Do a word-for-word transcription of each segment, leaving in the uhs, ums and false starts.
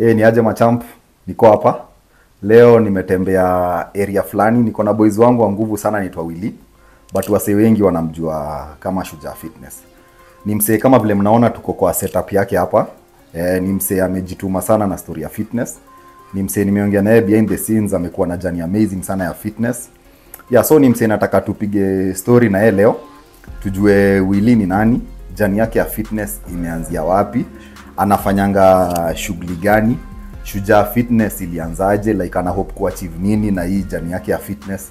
Yeye ni aje machamp, niko hapa. Leo nimetembea area fulani, niko na boys wangu wa nguvu sana naitwa Willy. But wase wengi wanamjua kama Shujaa Fitness. Ni msee kama vile mnaona tuko kwa setup yake hapa. E, ni msee amejituma sana na story ya fitness. Ni msee nimeongea naye behind the scenes, amekuwa na journey amazing sana ya fitness. Ya so ni msee nataka tupige story na yeye leo. Tujue Willy ni nani, journey yake ya fitness imeanzia wapi, anafanyanga shughuli gani, Shujaa Fitness ilianzaje, like ana hope kuachieve nini na hii journey yake ya fitness.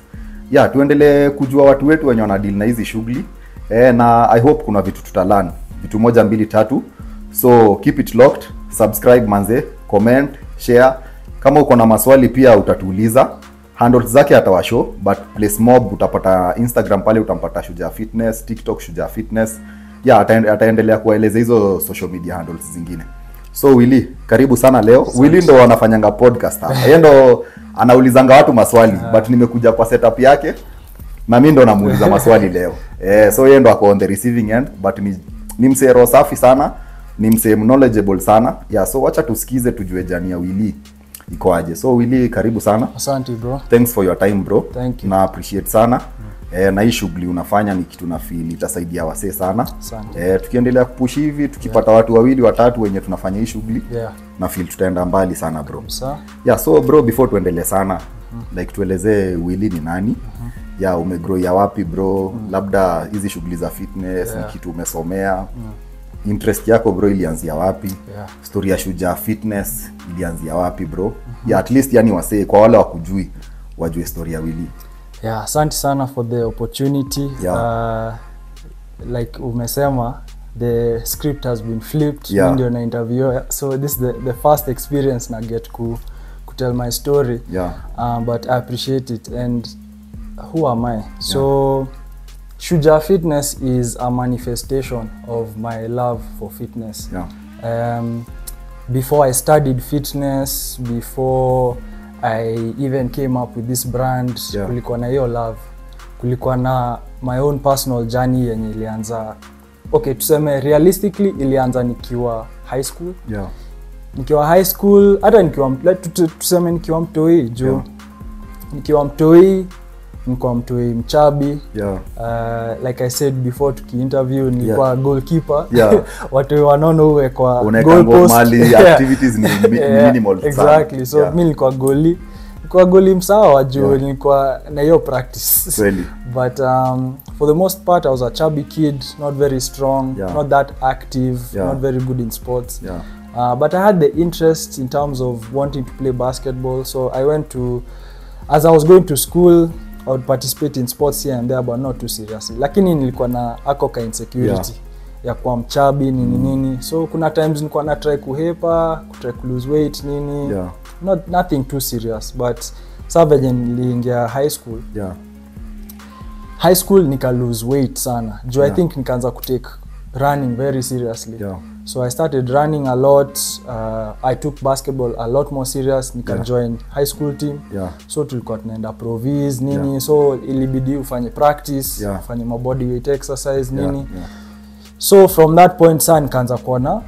Ya tuendelee kujua watu wetu wenye wana deal na hizi shughuli. Eh, na I hope kuna vitu tutalearn. Vitu moja mbili tatu. So keep it locked, subscribe manze, comment, share. Kama uko na maswali pia utatuuliza. Handles zake atawashow, but place mob utapata Instagram pale utampata Shujaa Fitness, TikTok Shujaa Fitness. Ya ataendelea kueleza hizo social media handles zingine. So Willy, karibu sana leo. Willy ndo anafanyanga podcast hapa. Yeye ndo anaulizanga watu maswali, but nimekuja kwa setup yake. Na mimi ndo namuuliza maswali leo. Eh, so yeye ndo ako on the receiving end, but ni, ni msee roho safi sana, ni msee knowledgeable sana. Yeah, so wacha tusikize tujue jani ya Willy iko aje. So Willy, karibu sana. Asante bro. Thanks for your time bro. Thank you. Na appreciate sana. Mm. Eh, na hii shughuli unafanya ni kitu na feel itasaidia wasee sana. Asante. Eh, tukiendelea kupush hivi, tukipata yeah. watu wawili watatu wenye tunafanya hii shughuli, yeah. na feel tutaenda mbali sana bro. Sawa. Yeah, so bro before tuendelee sana, mm-hmm. like tuelezee Willy ni nani? Mm-hmm. Ya umegrow ya wapi bro? Mm. Labda hizi shughuli za fitness yeah. ni kitu umesomea. Mm. Interest yako bro ilianzia wapi? Yeah. Story ya Shujaa Fitness ilianzia wapi bro? Mm-hmm. Ya at least yani wasee kwa wale wakujui wajue story ya Willy. Yeah, asante sana for the opportunity. Yeah. Uh, like umesema the script has been flipped yeah. ndio na interview. So this is the the first experience na get ku, ku tell my story. Yeah. Um, but I appreciate it and who am I? Yeah. So Shujaa Fitness is a manifestation of my love for fitness. Yeah. Um, before I studied fitness, before I even came up with this brand, yeah. kulikuwa na hiyo love. Kulikuwa na my own personal journey yenye ilianza. Okay, tuseme realistically ilianza nikiwa high school. Yeah. Nikiwa high school, hata nikiwa tuseme nikiwa mtoi jo. Yeah. Nikiwa mtoi nikuwa mtoi mchabi yeah. uh, like I said before tukiinterview nilikuwa yeah. goalkeeper yeah. watu wanaono uwe kwa goal post mali activities ni yeah. minimal exactly time. So yeah. mimi nilikuwa goalie nilikuwa goalie msawa juu yeah. nilikuwa na hiyo practice really. But um for the most part I was a chubby kid, not very strong yeah. not that active yeah. not very good in sports yeah. uh, but I had the interest in terms of wanting to play basketball, so I went to, as I was going to school I would participate in sports here and there but not too seriously. Lakini nilikuwa na akoka insecurity yeah. ya kuwa mchabi nini mm. nini. So kuna times nilikuwa na try kuhepa, kutry to lose weight nini. Yeah. Not nothing too serious but savage niliingia high school. Yeah. High school nika lose weight sana. Do yeah. I think nikaanza ku take running very seriously. Yeah. So I started running a lot. Uh, I took basketball a lot more serious. Nika yeah. join high school team. Yeah. So tulikuwa tunaenda provis nini. Yeah. So ilibidi ufanye practice, yeah. ufanye ma body weight exercise nini. Yeah. Yeah. So from that point sana nikaanza kuona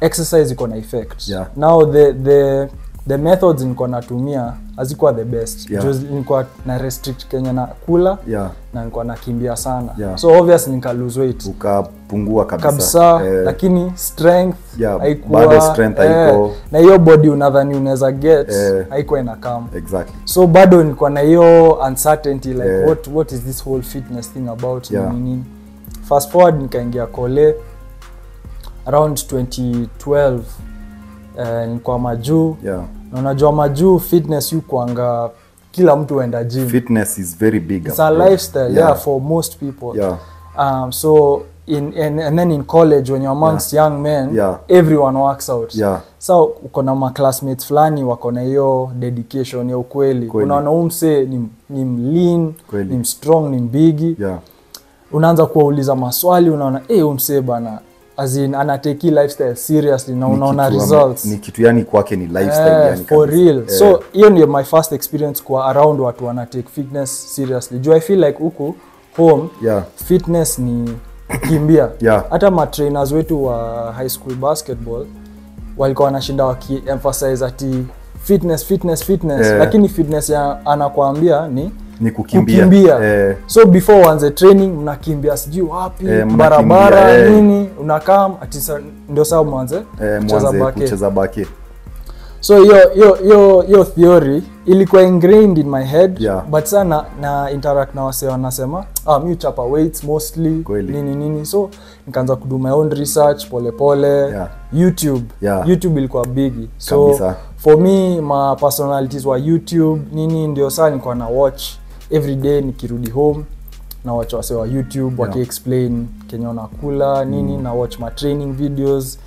exercise iko na effect. Yeah. Now the the the methods nilikuwa natumia hazikuwa the best. Yeah. Just nilikuwa na restrict Kenya na kula yeah. na nilikuwa nakimbia sana. Yeah. So obviously nika lose weight. Ukapungua kabisa. Kabisa eh, lakini strength yeah, haikuwa body strength haiko. Eh, na hiyo body unadhani unaweza get eh, haiko ina come. Exactly. So bado nilikuwa na hiyo uncertainty like eh, what what is this whole fitness thing about yeah. nini. Fast forward nikaingia kole around twenty twelve eh uh, nilikuwa majuu. Yeah. Na unajua majuu fitness yuko anga kila mtu huenda gym. Fitness is very big. It's a lifestyle yeah. yeah for most people. Yeah. Um so in and, and then in college when you're amongst yeah. young men yeah. everyone works out. Yeah. So uko na ma classmates fulani wako na hiyo dedication ya ukweli. Unaona umse ni ni lean, kweli. Ni strong, ni bigi. Yeah. Unaanza kuuliza maswali unaona eh umse bana as in ana take lifestyle seriously na unaona results ni kitu yani kwake ni lifestyle eh, yani for real eh. So hiyo ndio my first experience kwa around watu wana take fitness seriously. Do I feel like huko home yeah. fitness ni kimbia hata yeah. ma trainers wetu wa high school basketball walikuwa wanashinda wakiemphasize ati fitness fitness fitness yeah. Lakini fitness ya anakuambia ni ni kukimbia, kukimbia. Yeah. So before uanze training unakimbia sijui wapi yeah, barabara yeah. Nini unakaa ati ndio saa mwanze yeah, kucheza baki kucheza baki. So yo yo yo yo theory ilikuwa ingrained in my head yeah. But sana na interact na wase wanasema ah mimi chapa weights mostly Kweli. nini nini so nikaanza kudu my own research pole pole yeah. YouTube yeah. YouTube ilikuwa big so Kabisa. For me my personalities were YouTube nini ndio sana nilikuwa na watch every day nikirudi home na watch wase wa YouTube yeah. Waki explain Kenya nakula nini mm. na watch my training videos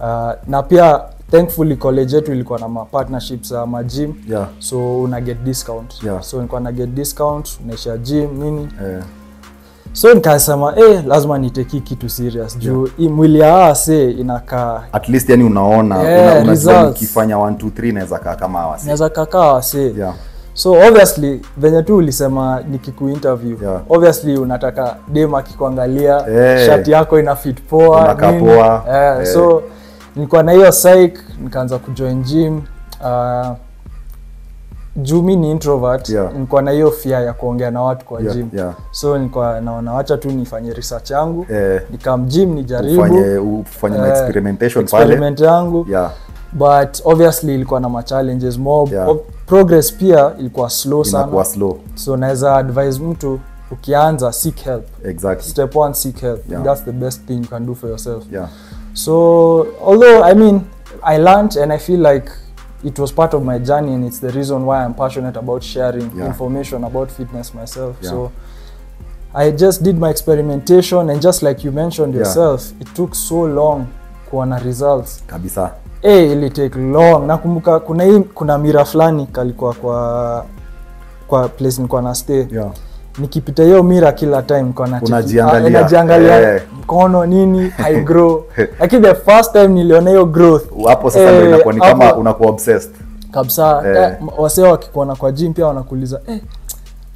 uh, na pia thankfully college yetu ilikuwa na ma partnerships na ma gym yeah. So una get discount yeah. So nilikuwa na get discount unaisha gym nini yeah. So nikasema eh lazima niteki kitu serious juu yeah. Hii mwili ya ase inakaa at least yani unaona yeah, unajua ukifanya one two three naweza kaa kama hawasi naweza kaa ase yeah. So obviously venye tu ulisema nikiku interview yeah. Obviously unataka dem akikuangalia hey. Shati yako ina fit poa unaka poa yeah. Hey. So nilikuwa na hiyo psych nikaanza kujoin gym uh, juu mimi ni introvert yeah. Nilikuwa na hiyo fear ya kuongea na watu kwa yeah, gym yeah. So nilikuwa naona acha tu nifanye research yangu eh, nikam gym nijaribu ufanye ufanye eh, experimentation pale experiment yangu yeah. But obviously ilikuwa na ma challenges mob yeah. Progress pia ilikuwa slow sana ilikuwa slow so naweza advise mtu ukianza seek help exactly. Step one seek help yeah. That's the best thing you can do for yourself yeah. So although I mean I learned and I feel like it was part of my journey and it's the reason why I'm passionate about sharing yeah. information about fitness myself yeah. So I just did my experimentation and just like you mentioned yeah. yourself it took so long kuona results kabisa eh hey, it take long nakumbuka kuna hii kuna mira fulani kalikuwa kwa kwa place nilikuwa na stay yeah. Nikipita hiyo mira kila time kwa na unajiangalia eh. Mkono nini high grow lakini the first time niliona hiyo growth hapo sasa ndio eh, inakuwa ni kama unakuwa obsessed kabisa eh. Eh, waseo wakikuona kwa gym pia wanakuuliza eh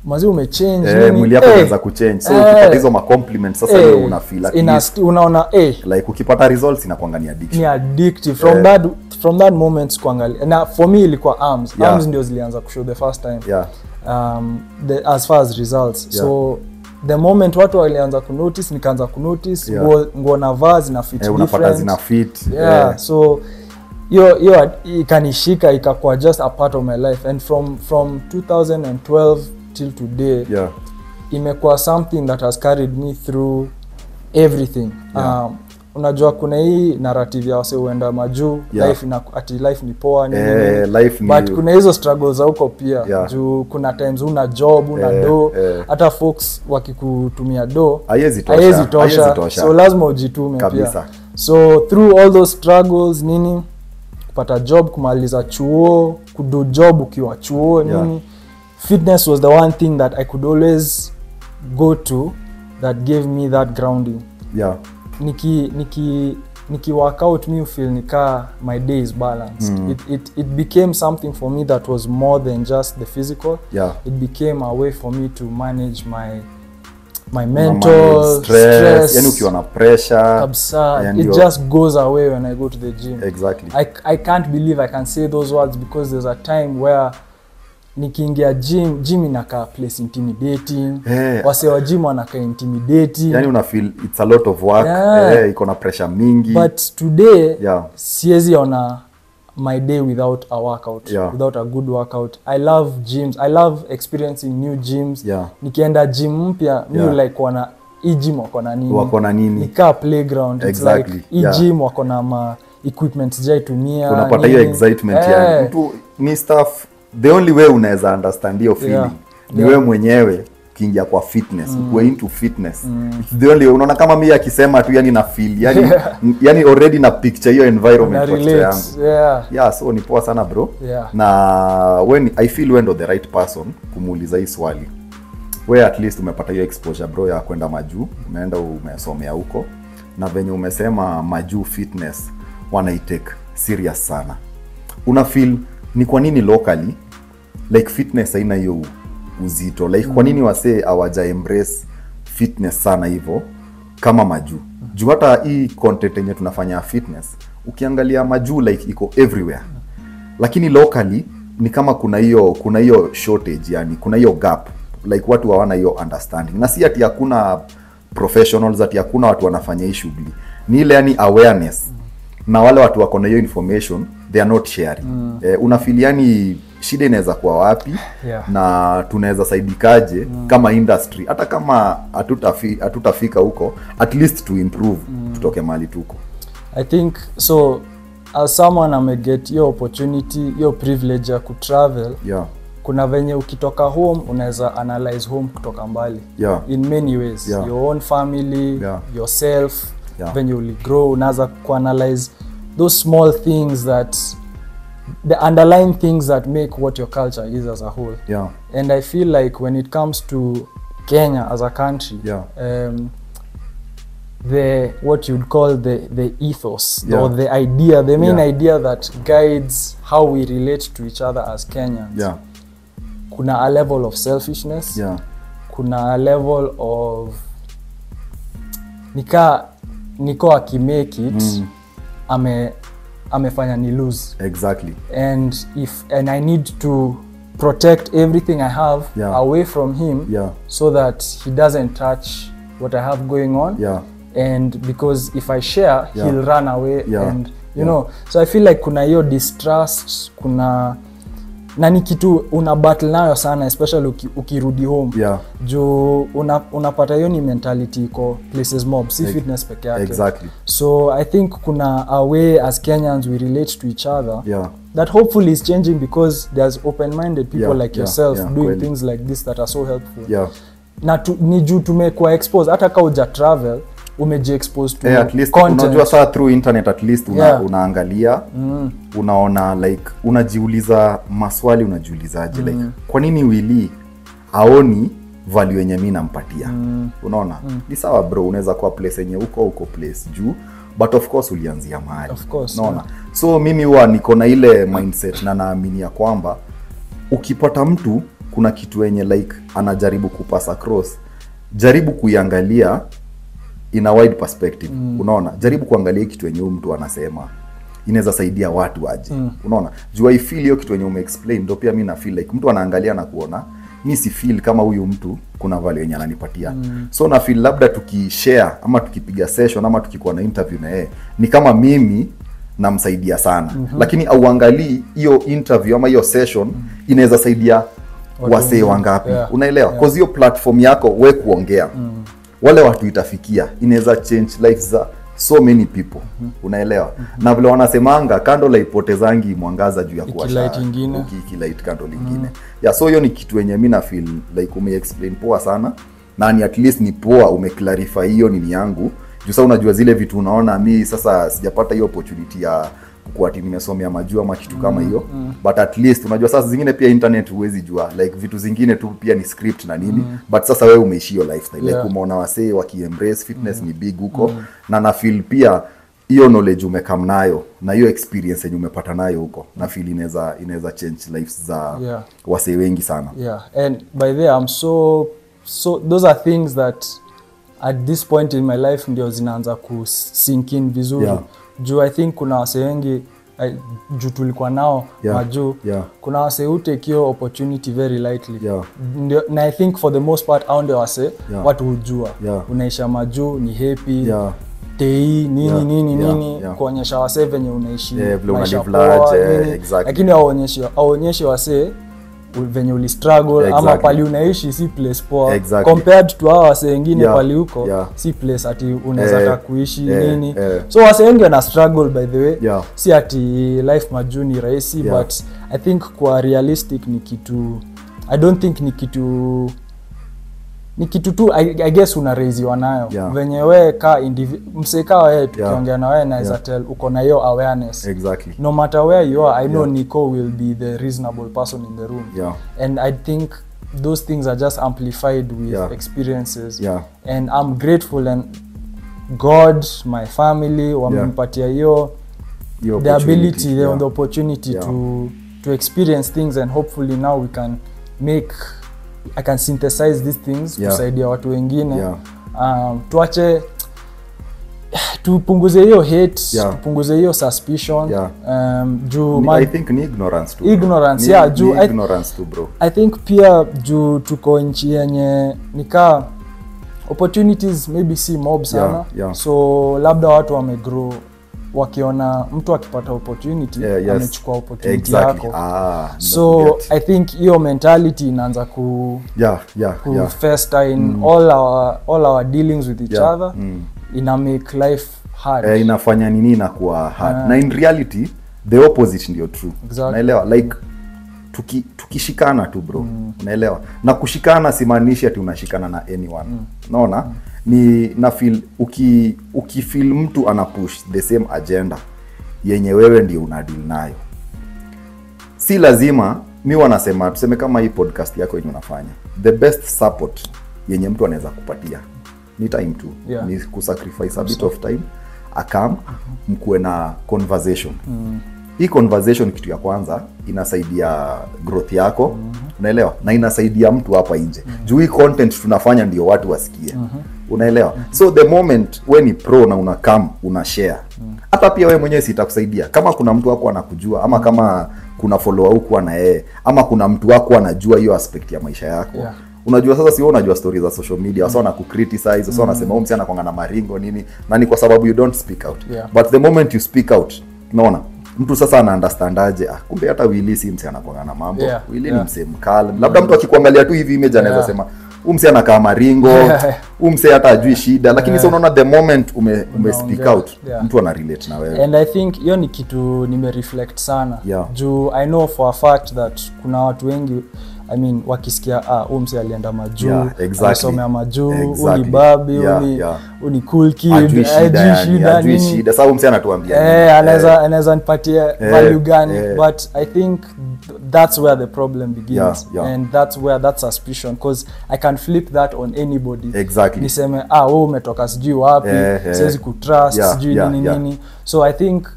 mazi umechange eh, nini mwili yako unaanza eh. kuchange so eh. Ukipata hizo ma compliments sasa ndio eh. unafeel like unaona eh like ukipata results inakuangania addiction ni addictive from eh. that from that moment kuangalia na for me ilikuwa arms yeah. Arms ndio zilianza kushow the first time yeah. Um the, as far as results yeah. So the moment watu walianza ku notice nikaanza ku notice yeah. Nguo na vazi na fit eh, different zina fit yeah. Yeah. So yo yo ikanishika ikakuwa just a part of my life and from from twenty twelve till today yeah. Imekuwa something that has carried me through everything yeah. Um unajua kuna hii narrative ya wase uenda majuu yeah. Life ina ati life ni poa nini eh, life ni but you. Kuna hizo struggles huko pia yeah. Juu kuna times una job una eh, do hata eh. Folks wakikutumia do haiwezi tosha, tosha. tosha so lazima ujitume kabisa. Pia so through all those struggles nini kupata job kumaliza chuo kudo job ukiwa chuo nini yeah. Fitness was the one thing that I could always go to that gave me that grounding yeah. Niki niki niki workout me feel nika my days balance mm. it it it became something for me that was more than just the physical yeah. It became a way for me to manage my my mental stress yani ukiwa na pressure it just goes away when I go to the gym exactly i i can't believe I can say those words because there's a time where nikiingia gym gym inakaa place intimidating yeah. Wase wa gym wanakaa intimidating yani una feel it's a lot of work yeah. Eh iko na pressure mingi but today yeah. Siezi ona my day without a workout yeah. Without a good workout I love gyms I love experiencing new gyms yeah. Nikienda gym mpya mimi yeah. Like wana hii gym wako na nini wako na nini nikaa playground exactly. Like hii yeah. Gym wako na ma equipment jaitumia unapata hiyo excitement yeah. Yani mtu ni staff the only way unaweza understand hiyo feeling yeah. Ni wewe yeah. Mwenyewe ukiingia kwa fitness mm. Uko into fitness mm. It's the only unaona kama mimi akisema tu yani na feel yani yani already na picture hiyo environment kwa picture yangu yeah. Yeah so ni poa sana bro yeah. Na when I feel wewe ndo the right person kumuuliza hii swali wewe at least umepata hiyo exposure bro ya kwenda majuu umeenda umesomea huko na venye umesema majuu fitness wanaitake serious sana una feel ni kwa nini locally like fitness haina hiyo uzito like mm. Kwa nini wase hawaja embrace fitness sana hivyo kama majuu juu hata hii content yenye tunafanya fitness ukiangalia majuu like iko everywhere. Lakini locally ni kama kuna hiyo kuna hiyo shortage, yani kuna hiyo gap, like watu hawana hiyo understanding. Na si ati hakuna professionals, ati hakuna watu wanafanya hii shughuli. Ni ile yani awareness. Na wale watu wako na hiyo information, they are not sharing. Mm. Eh, unafiliani shida inaweza kuwa wapi, yeah, na tunaweza saidikaje, mm, kama industry, hata kama hatutafika hatutafika huko, at least to improve, mm, tutoke mali tuko. I think so as someone ame get your opportunity, your privilege ya ku travel. Yeah. Kuna venye ukitoka home unaweza analyze home kutoka mbali. Yeah. In many ways, yeah, your own family, yeah, yourself, yeah, when you grow unaweza ku analyze those small things that the underlying things that make what your culture is as a whole. Yeah. And I feel like when it comes to Kenya as a country, yeah, um, the what you'd call the the ethos, yeah, or the idea, the main, yeah, idea that guides how we relate to each other as Kenyans. Yeah. Kuna a level of selfishness. Yeah. Kuna a level of nika niko akimake it, mm, ame amefanya ni lose. Exactly. And if and I need to protect everything I have, yeah, away from him, yeah, so that he doesn't touch what I have going on. Yeah. And because if I share, yeah, he'll run away, yeah, and you, yeah, know. So I feel like kuna hiyo distrust, kuna na ni kitu una battle nayo sana, especially uki, ukirudi home. Yeah. Jo una unapata hiyo ni mentality iko places mob, si fitness peke yake. Exactly. So I think kuna a way as Kenyans we relate to each other. Yeah. That hopefully is changing because there's open-minded people, yeah, like, yeah, yourself, yeah, doing, well, things like this that are so helpful. Yeah. Na tu, ni juu tumekuwa expose hata kama uja travel umeji exposed to, yeah, at least unajua saa through internet at least una, yeah, unaangalia, mm, unaona like unajiuliza maswali, unajiulizaje, mm, like kwa nini Willy aoni value yenye mimi nampatia, mm, unaona, mm, ni sawa bro, unaweza kwa place yenye uko uko place juu, but of course ulianzia mahali, unaona, yeah. So mimi huwa niko na ile mindset na naamini ya kwamba ukipata mtu kuna kitu yenye like anajaribu kupasa cross, jaribu kuiangalia in a wide perspective, mm, unaona, jaribu kuangalia kitu yenye mtu anasema inaweza saidia watu aje, mm, unaona, jua ifeel hiyo kitu yenye ume explain, ndio pia mimi na feel like mtu anaangalia na kuona mimi si feel kama huyu mtu kuna value yenye ananipatia, mm. So na feel labda tukishare ama tukipiga session ama tukikuwa na interview na yeye ni kama mimi namsaidia sana, mm-hmm, lakini auangalie hiyo interview ama hiyo session, mm, inaweza saidia wase wangapi, yeah, unaelewa, yeah, cause hiyo platform yako wewe kuongea, mm, wale watu itafikia inaweza change lives za so many people, mm -hmm. unaelewa, mm -hmm. na vile wanasemanga candle haipotezangi mwangaza juu ya kuasha iki light candle lingine, mm, yeah, so hiyo ni kitu yenye mimi na feel like ume explain poa sana na ni at least ni poa ume clarify hiyo ni yangu juu sasa unajua zile vitu unaona mimi sasa sijapata hiyo opportunity ya kwa timu nimesomea majua ama kitu kama hiyo, mm, mm, but at least unajua sasa zingine pia internet huwezi jua like vitu zingine tu pia ni script na nini, mm, but sasa wewe umeishi hiyo lifestyle, yeah, like umeona wasee wakiembrace fitness, mm, ni big huko, mm, na na feel pia hiyo knowledge umekam nayo na hiyo experience yenye umepata nayo huko na feel inaweza inaweza change lives za, yeah, wasee wengi sana, yeah. And by the way, I'm so so those are things that at this point in my life ndio zinaanza ku sink in vizuri, yeah. Juu I think kuna wase wengi juu tulikuwa nao, yeah, majuu, yeah, kuna wase who take your opportunity very lightly, yeah, and I think for the most part au ndio wase, yeah, watu hujua, yeah, unaisha majuu ni happy, yeah, tei nini, yeah, nini, yeah, nini, yeah, kuonyesha wase venye unaishi, yeah, unalivlaje, yeah, exactly, lakini waonyeshe waonyeshe wase venye uli struggle, exactly, ama pali unaishi si place poa, exactly, compared to hawa wase wengine, yeah, pali huko, yeah, si place ati unaweza, eh, kuishi, eh, nini, eh. So wase wengi wana struggle by the way, yeah, si ati life majuni rahisi, yeah, but I think kwa realistic ni kitu I don't think ni kitu ni kitu tu I, I guess una raise wanayo, yeah, venye wewe ka mseka wewe tukiongea na wewe naweza tell uko na hiyo awareness, exactly, no matter where you are I know, yeah, Nico will be the reasonable person in the room, yeah, and I think those things are just amplified with, yeah, experiences, yeah, and I'm grateful and God my family wamenipatia, yeah, hiyo the ability, yeah, the, the opportunity, yeah, to to experience things and hopefully now we can make I can synthesize these things, yeah, kusaidia watu wengine, yeah. Um tuache tupunguze hiyo hate, yeah. tupunguze hiyo suspicion, yeah. um juu ni, I think ni ignorance too. Ignorance, ni, yeah, juu ignorance too bro. I think pia juu tuko nchi yenye nika opportunities maybe si mob sana. Yeah, yeah. So labda watu wamegrow wakiona mtu akipata opportunity, yeah, yes. amechukua opportunity exactly. yako. Ah, so yet. I think hiyo mentality inaanza ku yeah yeah ku yeah. first in mm. all our all our dealings with each yeah. other mm. ina make life hard. Eh, inafanya nini inakuwa hard. Yeah. Na in reality the opposite ndio true. Exactly. Naelewa like tuki tukishikana tu bro. Mm. Naelewa. Na kushikana simaanishi ati unashikana na anyone. Mm. Unaona? Mm. Ni na feel uki uki feel mtu ana push the same agenda yenye wewe ndio una deal nayo. Si lazima mimi wanasema tuseme kama hii podcast yako yenye unafanya. The best support yenye mtu anaweza kupatia ni time tu. Yeah. Ni kusacrifice a bit of time akam mkuwe na conversation. Mm. Hii conversation kitu ya kwanza inasaidia growth yako. Mm. Unaelewa? Na inasaidia mtu hapa nje. Mm. Juu hii content tunafanya ndio watu wasikie. Mm -hmm. Unaelewa? Mm -hmm. So the moment when ni pro na una come una share. Hata mm. pia wewe mwenyewe sitakusaidia. Kama kuna mtu wako anakujua ama kama kuna follower huko na yeye ama kuna mtu wako anajua hiyo aspect ya maisha yako. Yeah. Unajua sasa si wewe unajua stories za social media, sasa mm. unakukriticize, sasa mm -hmm. unasema huyu msi anakwanga na maringo nini? Na ni kwa sababu you don't speak out. Yeah. But the moment you speak out, unaona? Mtu sasa ana understand aje ah kumbe hata Willy si msi anakuanga na mambo. Yeah, Willy yeah. ni msi mkali. Labda mtu akikuangalia tu hivi image anaweza yeah. sema huyu msi anakaa maringo, huyu msi hata ajui shida, lakini yeah. sasa unaona the moment ume, ume speak out yeah. mtu ana relate na wewe. And I think hiyo ni kitu nime reflect sana. Yeah. Juu I know for a fact that kuna watu wengi I mean wakisikia ah huyu msi alienda majuu, yeah, exactly. alisomea majuu, exactly. uni babi, yeah, uni yeah. uni cool kid, ajui shida, ajui shida. Sasa huyu msi anatuambia nini? Eh, anaweza anaweza nipatie value gani? But I think that's where the problem begins, yeah, yeah. and that's where that suspicion, because I can flip that on anybody. Exactly. Niseme ah wewe umetoka sijui wapi, siwezi ku trust sijui nini nini. So I think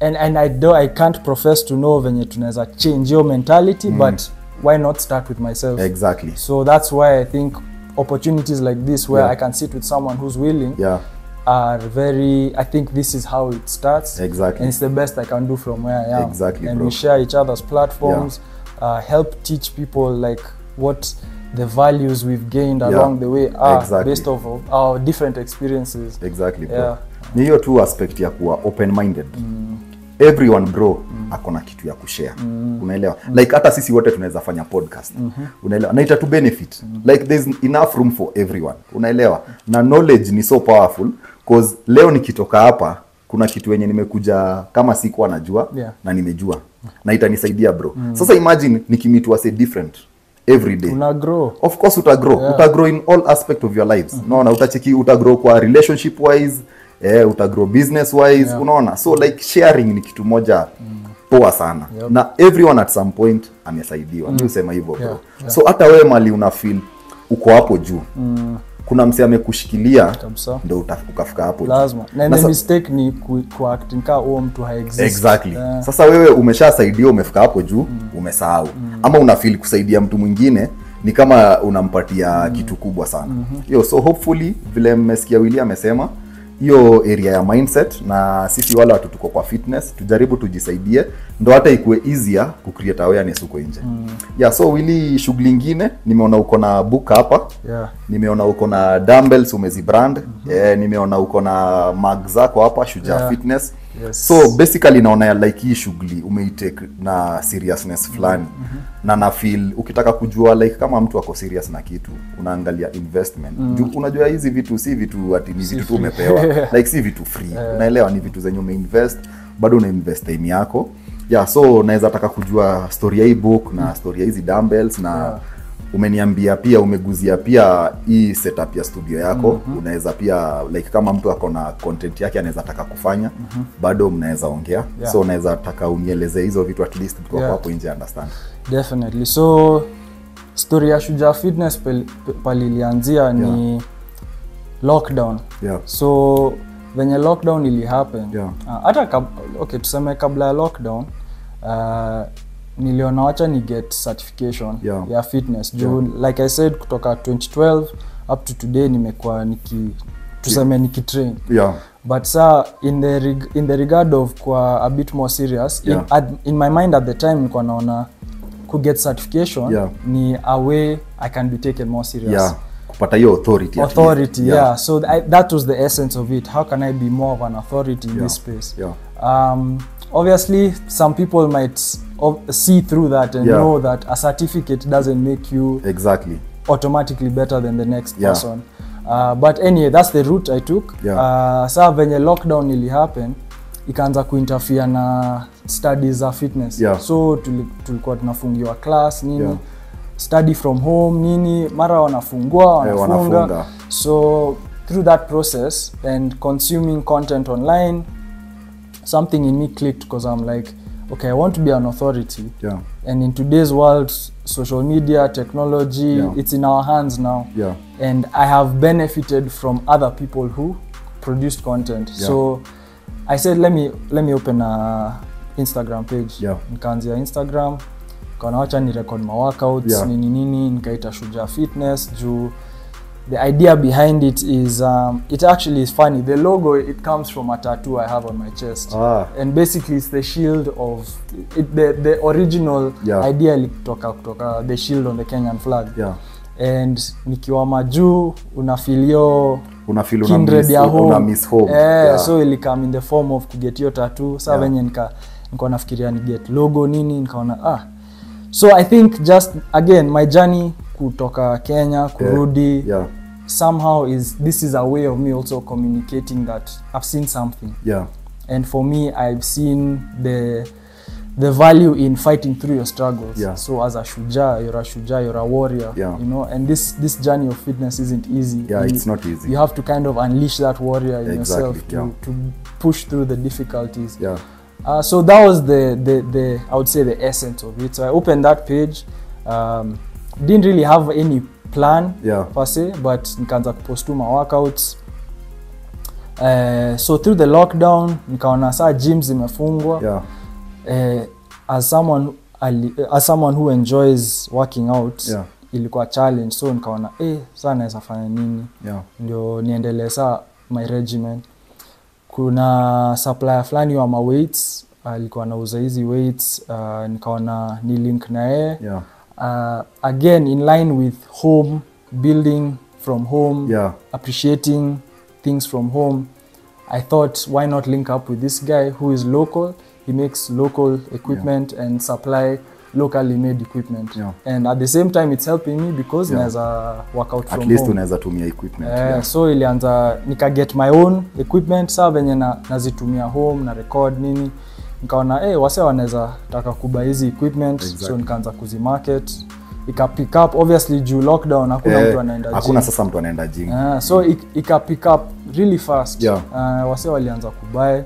and and I do I can't profess to know venye tunaweza change your mentality, mm. but why not start with myself? Exactly. So that's why I think opportunities like this where yeah. I can sit with someone who's willing yeah. are very, I think this is how it starts. Exactly. And it's the best I can do from where I am. Exactly. And bro. we share each other's platforms, yeah. uh, help teach people like what the values we've gained yeah. along the way are exactly. based off of our different experiences. Exactly. Bro. Yeah. Ni hiyo two aspect ya kuwa open-minded. Mm. Everyone bro mm. akona kitu ya kushare. Mm. Unaelewa? Mm. Like hata sisi wote tunaweza fanya podcast. Mm -hmm. Unaelewa? Na itatu benefit. Mm. Like there's enough room for everyone. Unaelewa? Na knowledge ni so powerful because leo nikitoka hapa kuna kitu yenye nimekuja kama sikuwa najua yeah. na nimejua. Na itanisaidia bro. Mm. Sasa imagine nikimitu wase different every day. Una grow. Of course uta grow. Yeah. Uta grow in all aspect of your lives. Mm -hmm. Unaona utacheki uta grow kwa relationship wise, eh uta grow business wise yeah. unaona so like sharing ni kitu moja mm. poa sana yep. na everyone at some point amesaidiwa mimi mm. usema hivyo bro yeah. Yeah. So hata wewe mali una feel uko hapo juu mm. kuna mse amekushikilia ndio utafika hapo juu lazima na the mistake ni ku, ku acting kama huo mtu hai exist exactly yeah. Sasa wewe umeshasaidiwa umefika hapo juu mm. umesahau mm. ama una feel kusaidia mtu mwingine ni kama unampatia mm. kitu kubwa sana mm -hmm. Yo so hopefully vile mmesikia Willy amesema hiyo area ya mindset na sisi wala watu tuko kwa fitness tujaribu tujisaidie ndo hata ikue easier ku create awareness uko nje. Mm. Yeah so Willy shughuli nyingine nimeona uko na book hapa. Yeah. Nimeona uko na dumbbells umezibrand. Mm -hmm. Eh nimeona uko na mug zako hapa Shujaa yeah. Fitness. Yes. So basically naona like hii shughuli umeitake na seriousness fulani. Mm -hmm. Na na feel ukitaka kujua like kama mtu ako serious na kitu unaangalia investment. Mm. Unajua hizi vitu si vitu ati ni vitu tu umepewa. Like si vitu free. Yeah. Unaelewa ni vitu zenye umeinvest bado una invest time yako. Yeah so naweza taka kujua story ya hii book na story ya hizi dumbbells na yeah. umeniambia pia umeguzia pia hii setup ya studio yako. Mm -hmm. Unaweza pia like kama mtu akona content yake anaweza taka kufanya mm -hmm. bado mnaweza ongea yeah. So unaweza taka unieleze hizo vitu at least mtu yeah. hapo nje understand. Definitely. So story ya Shujaa Fitness pale ilianzia ni yeah. lockdown. Yeah. So venye lockdown ili happen yeah. uh, hata kab okay tuseme kabla ya lockdown uh, niliona wacha ni get certification yeah. ya fitness juu yeah. like I said kutoka twenty twelve up to today nimekuwa niki tuseme niki train yeah. But sir, in the reg in the regard of kwa a bit more serious, yeah. in, ad, in my mind at the time nilikuwa naona could get certification yeah. ni a way I can be taken more serious. Yeah. But are you authority? Authority, yeah. yeah. So th I, that was the essence of it. How can I be more of an authority in yeah. this space? Yeah. Um, obviously, some people might see through that and yeah. know that a certificate doesn't make you exactly automatically better than the next yeah. person. Uh, but anyway, that's the route I took. Yeah. Uh, so when the lockdown really happened, ikaanza kuinterfere na studies za fitness. Yeah. So tulikuwa tunafungiwa class nini. Yeah. Study from home, nini, mara wanafungua, wanafunga. Hey, wanafunga. So through that process and consuming content online, something in me clicked because I'm like, okay, I want to be an authority. Yeah. And in today's world, social media, technology, yeah. it's in our hands now. Yeah. And I have benefited from other people who produced content. Yeah. So I said, let me let me open a Instagram page. Yeah. Nikaanzia Instagram. Kanawacha ni record my workouts, yeah. nini nini, nikaita Shujaa Fitness, juu the idea behind it is, um, it actually is funny. The logo, it comes from a tattoo I have on my chest. Ah. And basically it's the shield of, it, the, the original yeah. idea ilitoka kutoka the shield on the Kenyan flag. Yeah. And nikiwa majuu, unafilio unafil kindred ya home. Una miss home. Eh, yeah. So it come in the form of kugetio tattoo. Sa yeah. venye nika, nika wanafikiria ni get logo nini, nika wana, ah, so I think just again my journey kutoka Kenya kurudi yeah. somehow is this is a way of me also communicating that I've seen something. Yeah. And for me I've seen the the value in fighting through your struggles. Yeah. So as a Shujaa, you're a Shujaa, you're a warrior. Yeah. You know, and this this journey of fitness isn't easy. Yeah, you, it's not easy. You have to kind of unleash that warrior in exactly, yourself to, yeah. to push through the difficulties. Yeah. Uh, so that was the, the, the, I would say the essence of it. So I opened that page, um, didn't really have any plan yeah. per se, but nikaanza kupostu my workouts. Uh, so through the lockdown, nikaona saa gyms zimefungwa. Yeah. Uh, as someone, as someone who enjoys working out, yeah. ilikuwa challenge. So nikaona, eh, saa naeza fanya nini? Yeah. Ndio niendele saa my regimen. Kuna supplier flani wa ma weights, alikuwa anauza hizi weights, uh, nikaona ni link na yeye. Yeah. Uh, again in line with home, building from home, yeah. appreciating things from home. I thought why not link up with this guy who is local, he makes local equipment yeah. and supply locally made equipment. Yeah. And at the same time it's helping me because yeah. naweza work out at from home. At least unaweza tumia equipment. Uh, yeah. So ilianza nika get my own equipment saa venye na nazitumia home na record nini. Nikaona eh hey, wase wanaweza taka kuba hizi equipment exactly. So nikaanza kuzi market. Ika pick up obviously due lockdown hakuna eh, mtu anaenda gym. Hakuna sasa mtu anaenda gym. Uh, so mm. ika pick up really fast. Yeah. Uh, wase walianza kubuy.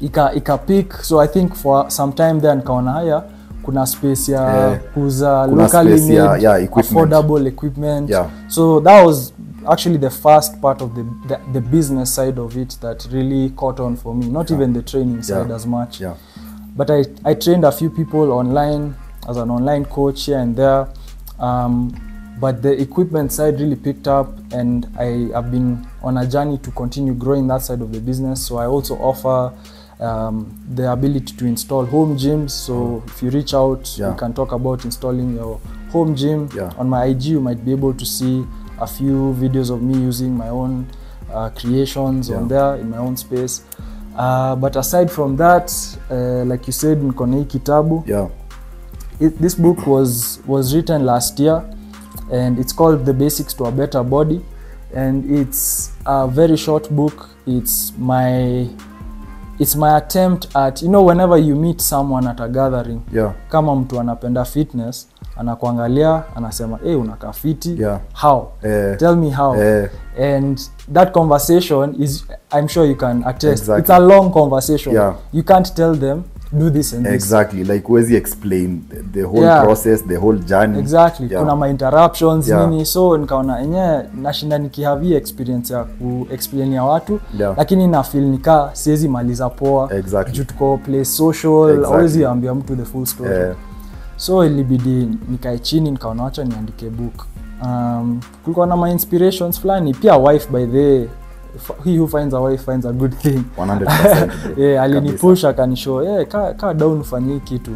Ika ika pick so I think for some time then nikaona haya kuna space ya yeah. kuza kuna locally made ya, yeah, equipment. Affordable equipment. Yeah. So that was actually the first part of the, the the business side of it that really caught on for me. Not yeah. even the training side yeah. as much. Yeah. But I, I trained a few people online as an online coach here and there. Um, but the equipment side really picked up and I have been on a journey to continue growing that side of the business. So I also offer Um, the ability to install home gyms. So if you reach out, yeah. we can talk about installing your home gym. Yeah. On my I G, you might be able to see a few videos of me using my own uh, creations yeah. on there in my own space. Uh, but aside from that, uh, like you said, niko na hii kitabu. Yeah. It, this book was was written last year, and it's called The Basics to a Better Body, and it's a very short book. It's my It's my attempt at, you know, whenever you meet someone at a gathering, yeah. kama mtu anapenda fitness, anakuangalia, anasema, eh, hey, unaka fiti, yeah. how? Eh. Tell me how. Eh. And that conversation is, I'm sure you can attest, exactly. it's a long conversation. Yeah. You can't tell them, do this and this. Exactly, like Wezi explained the whole yeah. process, the whole journey. Exactly, yeah. kuna ma interruptions, yeah. nini, so nikaona enye nashinda nikihavi experience ya ku-explainia watu, yeah. lakini na feel nika siezi maliza poa, exactly. jutuko play social, exactly. always ambia mtu the full story. Yeah. So ilibidi nikaichini, nikaona wacha niandike book. Um, kulikuwa na ma inspirations flani, pia wife by the he who finds a wife finds a good thing. one hundred percent. Yeah, alinipush akanishow, eh, kaa kaa down ufanye kitu.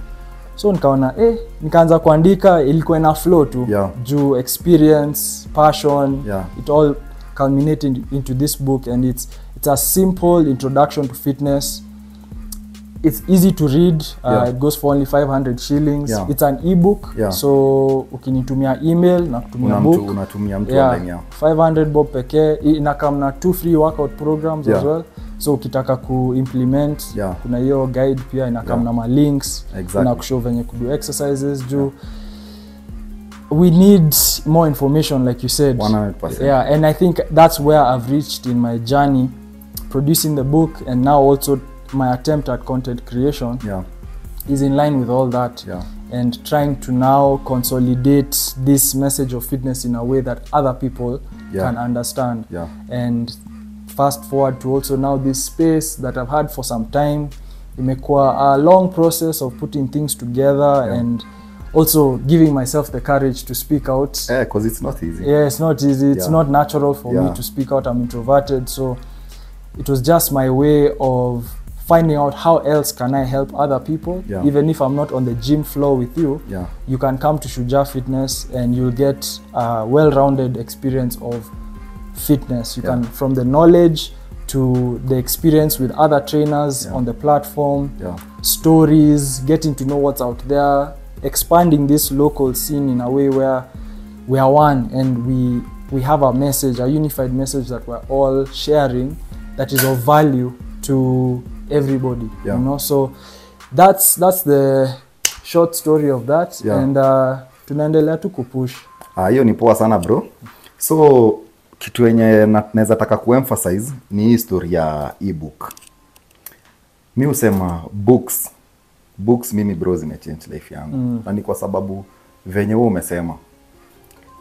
So nikaona eh nikaanza kuandika, ilikuwa na flow tu, yeah. Juu experience, passion, yeah. It all culminated into this book, and it's it's a simple introduction to fitness. It's easy to read. Uh, yeah. It goes for only five hundred shillings. Yeah. It's an ebook. Yeah. So ukinitumia email na kutumia book, unatumia mtu online, yeah. five hundred bob pekee, inakam na two free workout programs, yeah. As well. So ukitaka ku implement, yeah. Kuna hiyo guide pia inakam, yeah. Na ma links, exactly. Kuna kushow venye ku do exercises juu, yeah. We need more information, like you said. one hundred percent. Yeah, and I think that's where I've reached in my journey producing the book, and now also my attempt at content creation, yeah. Is in line with all that, yeah. And trying to now consolidate this message of fitness in a way that other people, yeah. Can understand, yeah. And fast forward to also now this space that I've had for some time. Imekuwa a long process of putting things together, yeah. And also giving myself the courage to speak out, yeah, because it's not easy. Yeah, it's not easy. It's, yeah. Not natural for, yeah. Me to speak out. I'm introverted, so it was just my way of finding out how else can I help other people, yeah. Even if I'm not on the gym floor with you, yeah. You can come to Shujaa Fitness and you'll get a well-rounded experience of fitness. You, yeah. Can, from the knowledge to the experience with other trainers, yeah. On the platform, yeah. Stories, getting to know what's out there, expanding this local scene in a way where we are one and we, we have a message, a unified message that we're all sharing that is of value to everybody, yeah. You know, so that's that's the short story of that, yeah. And uh tunaendelea tu kupush. Ah, hiyo ni poa sana bro. So kitu yenye naweza taka kuemphasize ni history ya ebook. Mimi usema books books mimi bro zimechange life yangu, mm. Na ni kwa sababu venye wewe umesema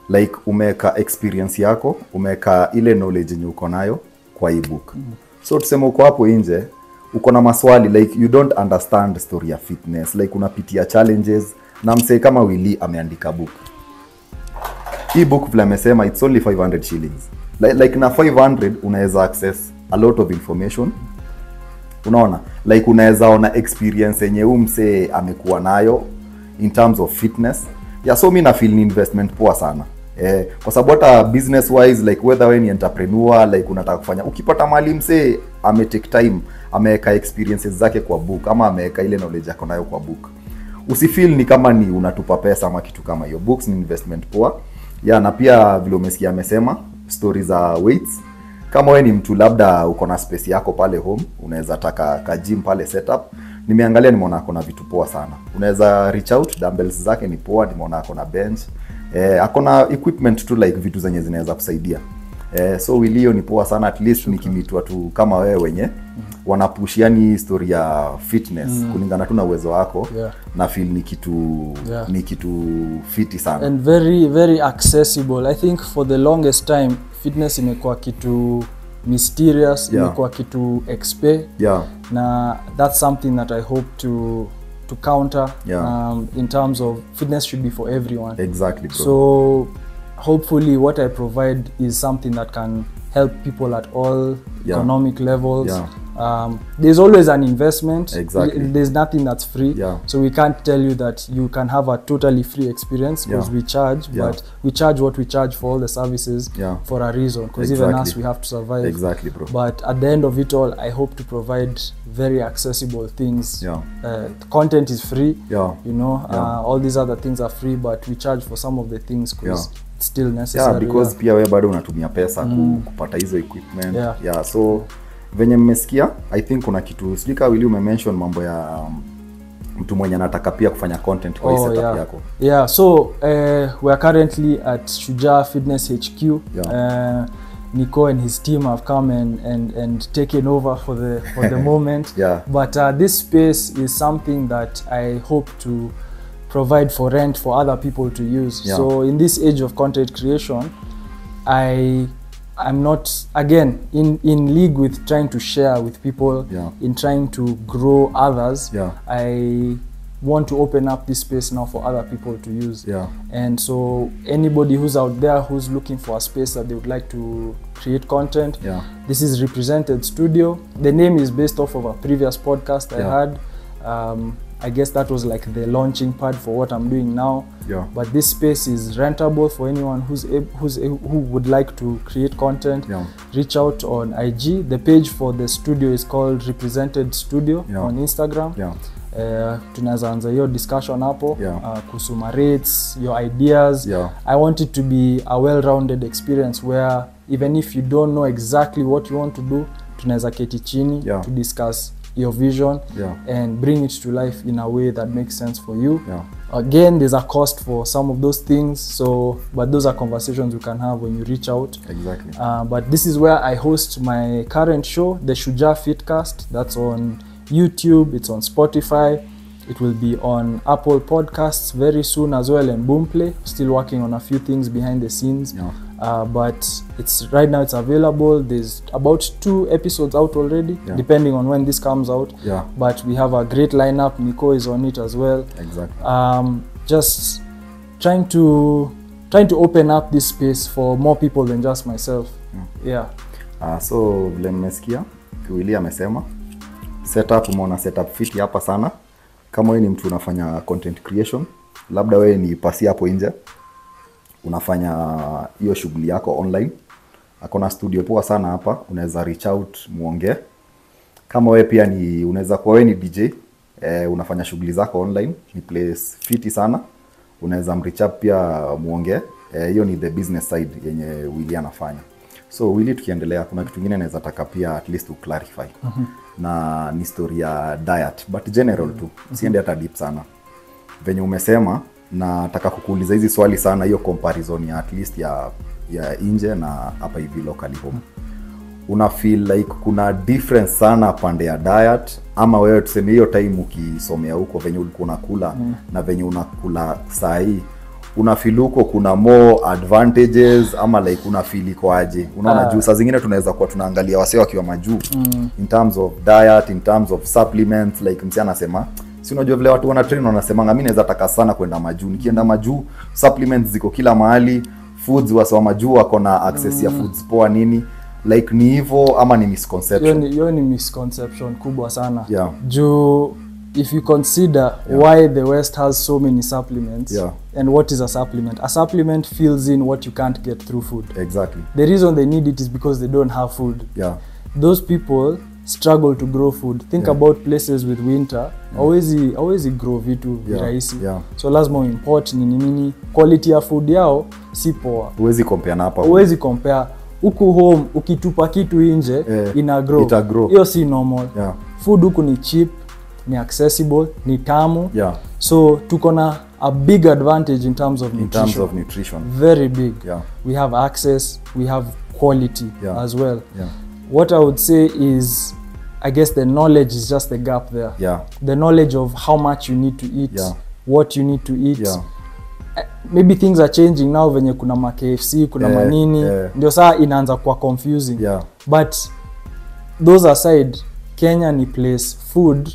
like umeka experience yako, umeka ile knowledge yenye uko nayo kwa ebook. Mm. So tuseme uko hapo nje, uko na maswali like you don't understand story ya fitness, like unapitia challenges, na msee kama Willy ameandika book. Ebook vile amesema it's only five hundred shillings. Like, like na five hundred unaweza access a lot of information. Unaona? Like unaweza ona experience yenye msee amekuwa nayo in terms of fitness. Yeah, so mimi na feel ni investment poa sana. Eh, kwa sababu hata business wise like whether wewe ni entrepreneur like unataka kufanya, ukipata mali mse ame take time, ameweka experiences zake kwa book ama ameweka ile knowledge yako nayo kwa book. Usifeel ni kama ni unatupa pesa ama kitu kama hiyo. Books ni investment poa. Ya, na pia vile umesikia amesema stories za weights. Kama wewe ni mtu labda uko na space yako pale home, unaweza taka ka gym pale setup. Nimeangalia nimeona kuna vitu poa sana. Unaweza reach out, dumbbells zake ni poa, nimeona kuna bench. Eh, akona equipment tu like vitu zenye zinaweza kusaidia. Eh, so Willy ni poa sana, at least nikimitwa tu kama wewe wenye wanapush yani story ya fitness, mm. Kulingana tu na uwezo wako, yeah. Na feel ni kitu, yeah. Ni kitu fiti sana and very very accessible. I think for the longest time fitness imekuwa kitu mysterious, yeah. Imekuwa kitu expe, yeah. Na that's something that I hope to to counter, yeah. Um, in terms of fitness should be for everyone. Exactly, bro. So hopefully what I provide is something that can help people at all, yeah. Economic levels, yeah. Um, there's always an investment. Exactly. There's nothing that's free, yeah. So we can't tell you that you can have a totally free experience because, yeah. We charge, yeah. But we charge what we charge for all the services, yeah. For a reason because, exactly. Even us, we have to survive. Exactly, bro. But at the end of it all, I hope to provide very accessible things, yeah. Uh, content is free, yeah. You know, yeah. Uh, all these other things are free, but we charge for some of the things because, yeah. It's still necessary, yeah, because, yeah. Pia wewe bado unatumia pesa, mm. Kupata hizo equipment, yeah, yeah. So venye mmesikia, I think kuna kitu sika Willy umemention mambo ya um, mtu mwenye anataka pia kufanya content kwa, oh, setup, yeah. Yako. Yeah, so uh, we are currently at Shujaa Fitness H Q. Yeah. Uh, Nico and his team have come and and and taken over for the for the moment. Yeah. But uh, this space is something that I hope to provide for rent for other people to use. Yeah. So in this age of content creation, I I'm not again in in league with trying to share with people, yeah. In trying to grow others, yeah. I want to open up this space now for other people to use. Yeah. And so anybody who's out there who's looking for a space that they would like to create content, yeah. this is Represented Studio. The name is based off of a previous podcast I yeah. had. Um, I guess that was like the launching pad for what I'm doing now. Yeah. But this space is rentable for anyone who's who's who would like to create content. Yeah. Reach out on I G. The page for the studio is called Represented Studio yeah. on Instagram. Yeah. Uh, tunaweza anza hiyo discussion hapo yeah. uh, kusuma rates, your ideas. Yeah. I want it to be a well-rounded experience where even if you don't know exactly what you want to do, tunaweza keti chini yeah. to discuss your vision yeah. and bring it to life in a way that makes sense for you. Yeah. Again, there's a cost for some of those things, so but those are conversations you can have when you reach out. Exactly. Uh, but this is where I host my current show, The Shujaa Fitcast. That's on YouTube, it's on Spotify, it will be on Apple Podcasts very soon as well, and Boomplay. Still working on a few things behind the scenes. Yeah. Uh, but it's right now it's available. There's about two episodes out already, yeah. depending on when this comes out. Yeah. But we have a great lineup. Nico is on it as well. Exactly. Um, just trying to trying to open up this space for more people than just myself. Yeah. yeah. Uh, so vile mmesikia, Willy amesema setup umeona setup fiti hapa sana. Kama wewe ni mtu unafanya content creation, labda wewe ni pasi hapo nje, unafanya hiyo shughuli yako online, akona studio poa sana hapa, unaweza reach out muongee. Kama wewe pia ni unaweza kuwa wewe ni D J, eh, unafanya shughuli zako online, ni place fiti sana, unaweza mreach up pia muongee. Hiyo eh, ni the business side yenye Willy anafanya. So Willy, tukiendelea kuna kitu kingine naweza taka pia at least to clarify. Mm-hmm. Na ni story ya diet, but general tu. Mm-hmm. Siende hata deep sana. Venye umesema, na taka kukuuliza hizi swali sana, hiyo comparison ya at least ya ya nje na hapa hivi locally home. Mm-hmm. Una feel like kuna difference sana pande ya diet, ama wewe tuseme hiyo time ukisomea huko venye ulikuwa unakula mm-hmm. na venye unakula saa hii, unafeel uko kuna more advantages ama like unafeel iko aje? Unaona juu saa zingine tunaweza kuwa tunaangalia wasee wakiwa majuu mm. in terms of diet, in terms of supplements, like msichana anasema si unajua vile watu wana train wanasemanga mimi naweza taka sana kwenda majuu, nikienda majuu supplements ziko kila mahali, foods waswa majuu wako na access mm. ya foods poa nini, like ni hivyo ama ni misconception? Hiyo ni, ni misconception kubwa sana. Yeah. Juu if you consider yeah. why the West has so many supplements yeah. and what is a supplement? A supplement fills in what you can't get through food. Exactly. The reason they need it is because they don't have food. Yeah. Those people struggle to grow food. Think yeah. about places with winter. Yeah. Always always grow vitu viraisi. Yeah. Yeah. So lazima import nini nini, quality ya food yao si poa. Huwezi compare na hapa. Huwezi compare. Uku home ukitupa kitu nje yeah. ina grow. Ita grow. Hiyo si normal. Yeah. Food huku ni cheap, ni accessible, ni tamu. Yeah. So tukona a big advantage in terms of in nutrition. In terms of nutrition. Very big. Yeah. We have access, we have quality yeah. as well. Yeah. What I would say is, I guess the knowledge is just the gap there. Yeah. The knowledge of how much you need to eat, yeah. what you need to eat. Yeah. Maybe things are changing now venye kuna ma K F C, kuna yeah, manini. Yeah. Ndio saa inaanza kuwa confusing. Yeah. But those aside, Kenya ni place food.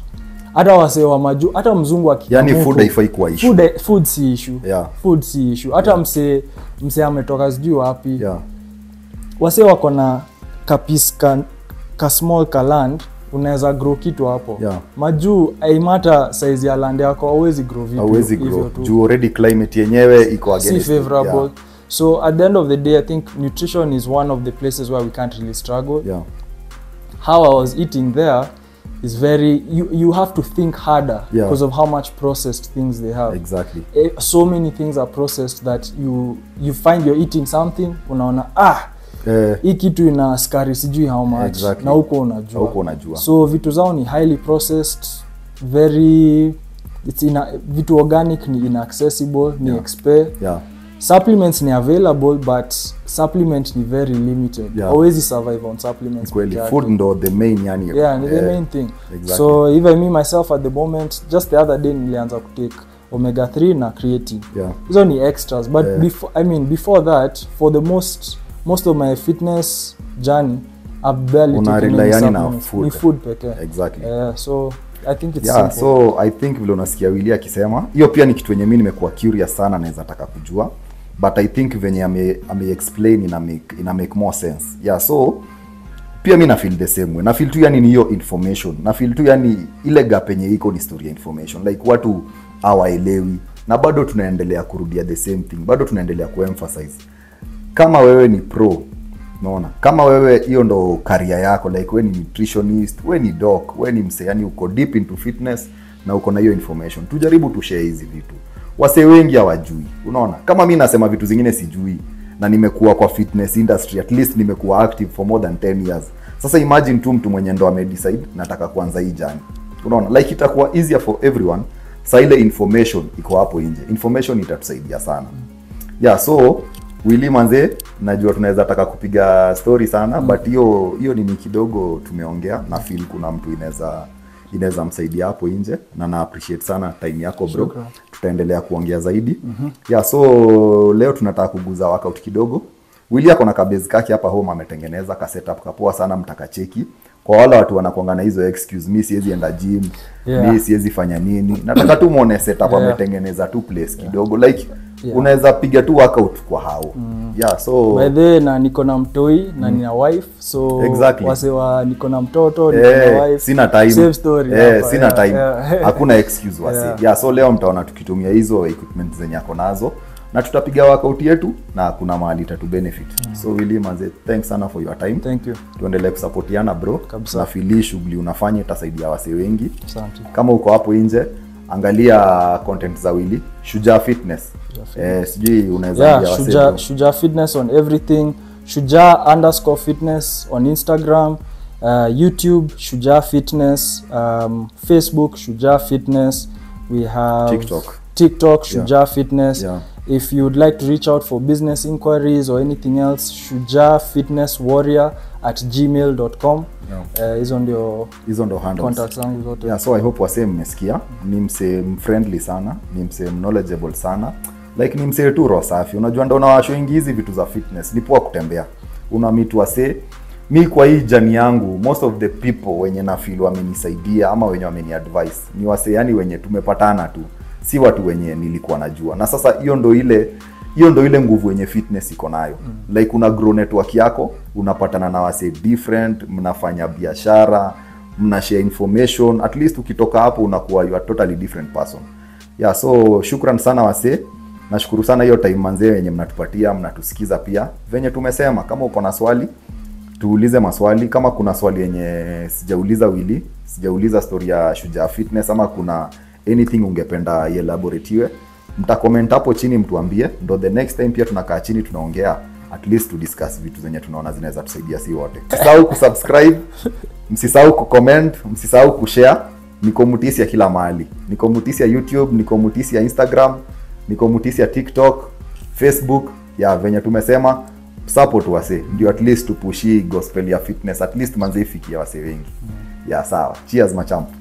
Hata wasewa maju, hata mzungu akikamuku. Yani food haifai kuwa issue. Food, food si issue. Yeah. Food si issue. Hata yeah. mse, mse ametoka sijui wapi. Yeah. Wasewa kona kapiska, ka small ka land, unaweza grow kitu hapo. Yeah. Maju, haimata size ya land yako, hauwezi grow vitu. Hauwezi grow. Juu already climate yenyewe iko against. Si favorable. Yeah. So at the end of the day, I think nutrition is one of the places where we can't really struggle. Yeah. How I was eating there, is very you you have to think harder yeah. because of how much processed things they have. Exactly. So many things are processed that you you find you're eating something unaona ah eh hii kitu ina sukari sijui how much exactly. na huko unajua huko unajua so vitu zao ni highly processed, very it's in a, vitu organic ni inaccessible ni yeah. expert yeah. Supplements ni available, but supplement ni very limited. Yeah. Always survive on supplements. Kweli, food ndo the main yani. Yeah, eh, the main thing. Exactly. So even me myself at the moment, just the other day nilianza kutake omega three na creatine. Yeah. It's only extras, but yeah. before I mean before that, for the most most of my fitness journey, I've barely taken any supplements. Ni food pekee. Exactly. Yeah, so I think it's yeah, simple. So I think vile unasikia Willy akisema, hiyo pia ni kitu yenye mimi nimekuwa curious sana naweza taka kujua. But I think venye ame, ame explain ina make, ina make more sense. Yeah, so pia mimi na feel the same way. Na feel tu yani ni hiyo information. Na feel tu yani ile gap yenye iko ni story information. Like watu hawaelewi. Na bado tunaendelea kurudia the same thing. Bado tunaendelea kuemphasize. Kama wewe ni pro, unaona? Kama wewe hiyo ndo career yako, like wewe ni nutritionist, wewe ni doc, wewe ni msee, yani uko deep into fitness na uko na hiyo information. Tujaribu tu share hizi vitu. Wase wengi hawajui, unaona? Kama mimi nasema vitu zingine sijui na nimekuwa kwa fitness industry, at least nimekuwa active for more than ten years. Sasa imagine tu mtu mwenye ndo amedecide nataka kuanza hii journey. Unaona? Like itakuwa easier for everyone. Sa ile information iko hapo nje. Information itatusaidia sana. Yeah, so Willy manze, najua tunaweza taka kupiga story sana, mm. But hiyo hiyo ni kidogo tumeongea na feel kuna mtu inaweza inaweza msaidia hapo nje na na appreciate sana time yako bro. Sure. Tutaendelea kuongea zaidi. Mm -hmm. Yeah, so leo tunataka kuguza workout kidogo. Willy ako na ka base kaki hapa home ametengeneza ka setup kapoa sana, mtakacheki. Kwa wala watu wanakuanga na hizo excuse, mimi siwezi enda gym, yeah. Mimi siwezi fanya nini. Nataka tu muone setup ametengeneza, yeah. Tu place kidogo, yeah. Like yeah. Unaweza piga tu workout kwa hao. Mm. Yeah, so by the na niko na mtoi na mm. nina wife, so exactly. Wase wa niko na mtoto, niko hey, na wife. Sina time. Same story. Eh, hey, sina yeah, time. Yeah. Hakuna excuse wase. Yeah. Yeah, so leo mtaona tukitumia hizo equipment zenye yako nazo na tutapiga workout yetu na kuna mahali itatu benefit. Mm. So Willy manze, thanks sana for your time. Thank you. Tuendelee kusupportiana bro. Na feel shughuli unafanya itasaidia wase wengi. Asante. Kama uko hapo nje, angalia content za Willy, Shujaa Fitness. Eh, sijui unaweza yeah, kuja wase. Shujaa Shujaa Fitness on everything. Shujaa underscore fitness on Instagram, uh, YouTube Shujaa Fitness, um, Facebook Shujaa Fitness. We have TikTok. TikTok Shujaa yeah. Fitness. Yeah. If you'd like to reach out for business inquiries or anything else, shujaa fitness warrior at gmail dot com yeah. uh, is on your is on the handles. Contact zangu zote. Yeah, so I hope wase mmesikia. Ni mse friendly sana, ni mse knowledgeable sana. Like ni mse tu roho safi. Unajua ndio unawasho ingizi vitu za fitness. Ni poa kutembea. Una meet wase. Mimi kwa hii journey yangu, most of the people wenye na feel wamenisaidia ama wenye wameni advice, ni wase yani wenye tumepatana tu. Si watu wenye nilikuwa najua. Na sasa hiyo ndo ile hiyo ndo ile nguvu yenye fitness iko nayo. Mm. Like una grow network yako, unapatana na wase different, mnafanya biashara, mna share information, at least ukitoka hapo unakuwa you are totally different person. Yeah, so shukran sana wase. Nashukuru sana hiyo time manzee yenye mnatupatia, mnatusikiza pia. Venye tumesema kama uko na swali, tuulize maswali. Kama kuna swali yenye sijauliza Willy, sijauliza story ya Shujaa Fitness ama kuna anything ungependa elaborate, mta comment hapo chini mtuambie, ndo the next time pia tunakaa chini tunaongea at least to discuss vitu zenye tunaona zinaweza tusaidia si wote. Msisahau kusubscribe, msisahau kucomment, msisahau kushare. Niko mutisia kila mahali. Niko mutisia YouTube, niko mutisia Instagram, niko mutisia TikTok, Facebook. Ya venye tumesema support wase, ndio at least tupushi gospel ya fitness, at least manze ifikie wase wengi. Ya sawa. Cheers machamp.